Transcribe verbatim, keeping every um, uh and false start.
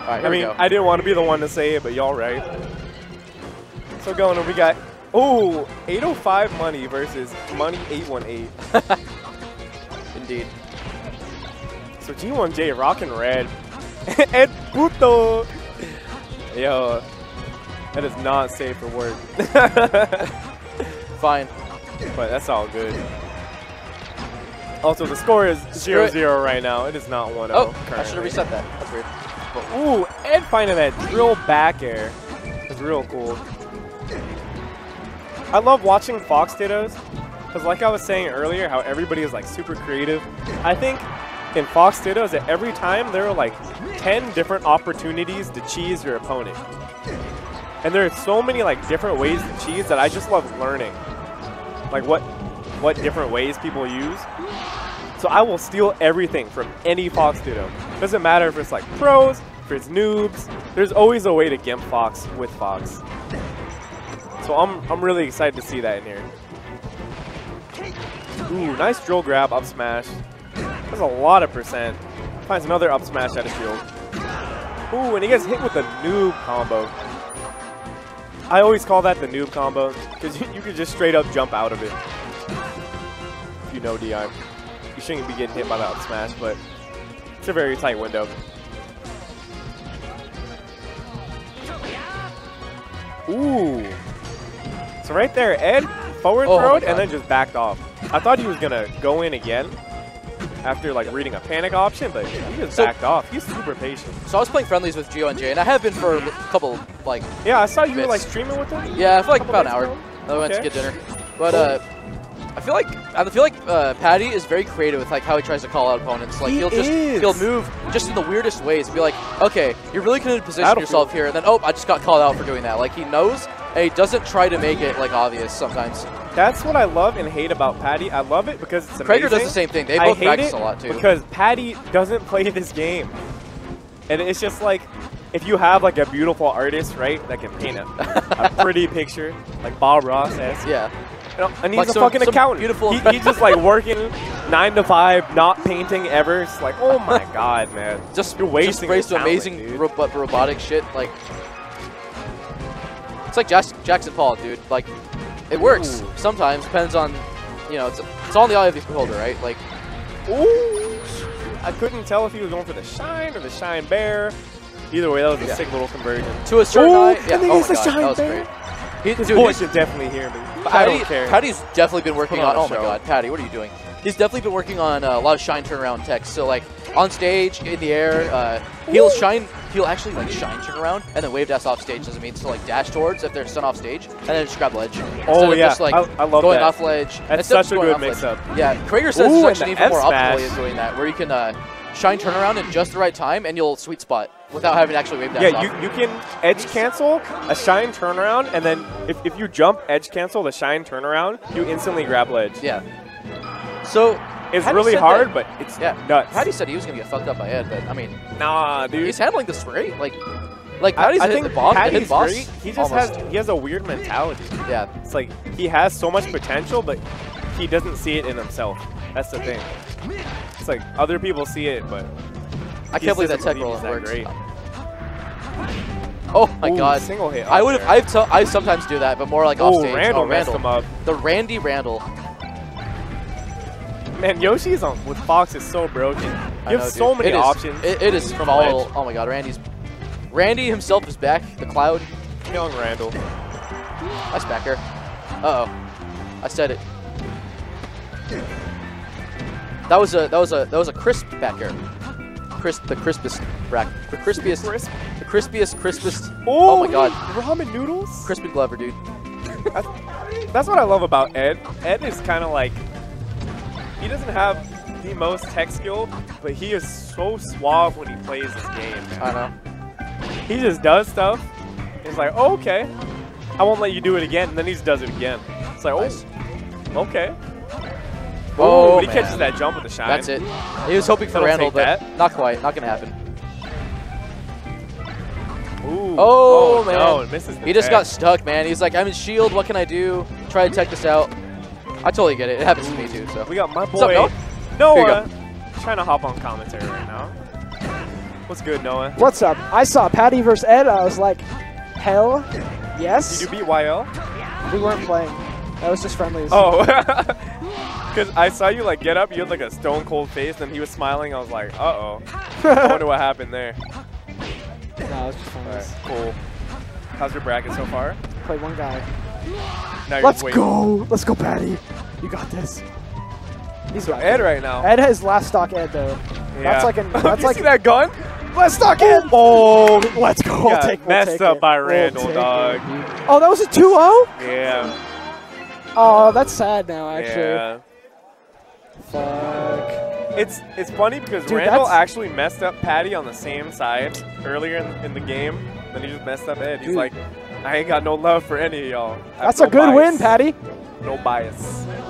All right, I mean, I didn't want to be the one to say it, but y'all right. So going on, we got, oh, eight oh five Money versus Money eight one eight. Indeed. So G one J rocking red. Ed Buto. Yo, that is not safe for work. Fine. But that's all good. Also, the score is zero zero right now. It is not one oh. Oh, currently. I should have reset that. That's weird. Ooh, Ed finding that drill back air is real cool. I love watching Fox Dittos because, like I was saying earlier, how everybody is like super creative. I think in Fox Dittos that every time there are like ten different opportunities to cheese your opponent, and there are so many like different ways to cheese that I just love learning, like what what different ways people use. So I will steal everything from any Fox Ditto. Doesn't matter if it's like pros, if it's noobs. There's always a way to gimp Fox with Fox. So I'm I'm really excited to see that in here. Ooh, nice drill grab up smash. That's a lot of percent. Finds another up smash out of shield. Ooh, and he gets hit with a noob combo. I always call that the noob combo because you, you can just straight up jump out of it. If you know D I. You shouldn't be getting hit by the up smash, but it's a very tight window. Ooh. So right there, Ed forward oh, throwed and then just backed off. I thought he was going to go in again after like reading a panic option, but he just so, backed off. He's super patient. So I was playing friendlies with G one J, and I have been for a couple like Yeah, I saw you minutes. were like streaming with him? Yeah, for like about an hour. I okay. went to get dinner. But uh I feel like I feel like uh, Paddy is very creative with like how he tries to call out opponents. Like he he'll just is. he'll move just in the weirdest ways. Be like, okay, you're really gonna position yourself here, and then oh, I just got called out for doing that. Like he knows, and he doesn't try to make it like obvious sometimes. That's what I love and hate about Paddy. I love it because it's amazing. Krager does the same thing. They both practice a lot too. Because Paddy doesn't play this game, and it's just like if you have like a beautiful artist, right, that can paint a, a pretty picture, like Bob Ross says. Yeah. And he's like a some, fucking some accountant. Beautiful he, he's just like working nine to five, not painting ever. It's like, oh my god, man. Just you're wasting just your talent, amazing ro robotic shit. Like, it's like Jack Jackson Paul, dude. Like, it works Ooh. sometimes. Depends on, you know, it's it's all in the eye of the beholder, right? Like, ooh, I couldn't tell if he was going for the shine or the shine bear. Either way, that was a yeah. sick little conversion. To a certain ooh, eye, yeah. I think oh it's my god, shine that was bear. Great. He, His dude, boy should definitely hear me. But Paddy, I don't care. Paddy's definitely been working on, on oh show. my god, Paddy, what are you doing? He's definitely been working on uh, a lot of shine turnaround techs. So like on stage, in the air, uh, he'll shine, he'll actually like shine turnaround and then wave dash off stage. Doesn't mean to like dash towards if they're stunned off stage and then just grab ledge. Oh yeah, just, like, I, I love going that. off ledge. That's such a good mix ledge. up. Yeah, Krager says Ooh, such an even more optimal way of doing that, where you can uh, shine turnaround in just the right time and you'll sweet spot without having to actually wave dash yeah, off. Yeah, you, you can edge cancel a shine turnaround, and then if, if you jump edge cancel the shine turnaround, you instantly grab ledge. Yeah. So it's Paddy really hard, that, but it's yeah. nuts. Paddy said he was gonna get fucked up by Ed, but I mean, nah, dude. He's handling this great. Like, like Paddy's I, I think the bomb, Paddy's the hit boss. Great. He just almost. has he has a weird mentality. Yeah. It's like he has so much potential, but he doesn't see it in himself. That's the thing. It's like other people see it, but I can't believe that tech roll works. Great. Oh my Ooh, god! Single hit. I would have. I I sometimes do that, but more like off stage. Oh, Randall messed him up. The Randy Randall. Man, Yoshi's on with Fox is so broken. You I have know, so many it options. Is, it, it is from all. Oh my god, Randy's. Randy himself is back. The cloud. Young Randall. Nice back air. Uh oh, I said it. That was a that was a that was a crisp back air. Crisp, the crispest brack, the crispiest, Crisp. the crispiest, crispest. Oh, oh my god! Ramen noodles. Crispin Glover, dude. That's, that's what I love about Ed. Ed is kind of like he doesn't have the most tech skill, but he is so suave when he plays this game. Man. I know. He just does stuff. It's like, oh, okay, I won't let you do it again, and then he just does it again. It's like, nice. oh, okay. Oh, Ooh, but he man. catches that jump with the shine. That's it. He was hoping for Randall, but that. not quite. Not gonna happen. Ooh. Oh, oh man, no, it misses the he just tech. got stuck, man. He's like, I'm in shield. What can I do? Try to tech this out. I totally get it. It happens Ooh. to me too. So we got my boy Noah. Noah. Trying to hop on commentary right now. What's good, Noah? What's up? I saw Paddy versus Ed. I was like, hell yes. Did you beat Y L? We weren't playing. That was just friendlies. Oh. Because I saw you like get up. You had like a stone cold face. And he was smiling. I was like, uh-oh. I wonder what happened there. No, it was just friendlies. Right, cool. How's your bracket so far? Played one guy. Now you're Let's waiting. go. Let's go, Paddy. You got this. He's so Ed right now. Ed has last stock Ed though. Yeah. That's like an. That's you like see that gun. Last stock Ed. Oh, let's go. I'll take, messed we'll take up it. by Randall, we'll dog. It. Oh, that was a two zero. Yeah. Oh, that's sad now actually. Yeah. Fuck. It's it's funny because Dude, Randall actually messed up Paddy on the same side earlier in, in the game. Then he just messed up Ed. He's Dude. like, I ain't got no love for any of y'all. That's no a good bias. win, Paddy. No bias.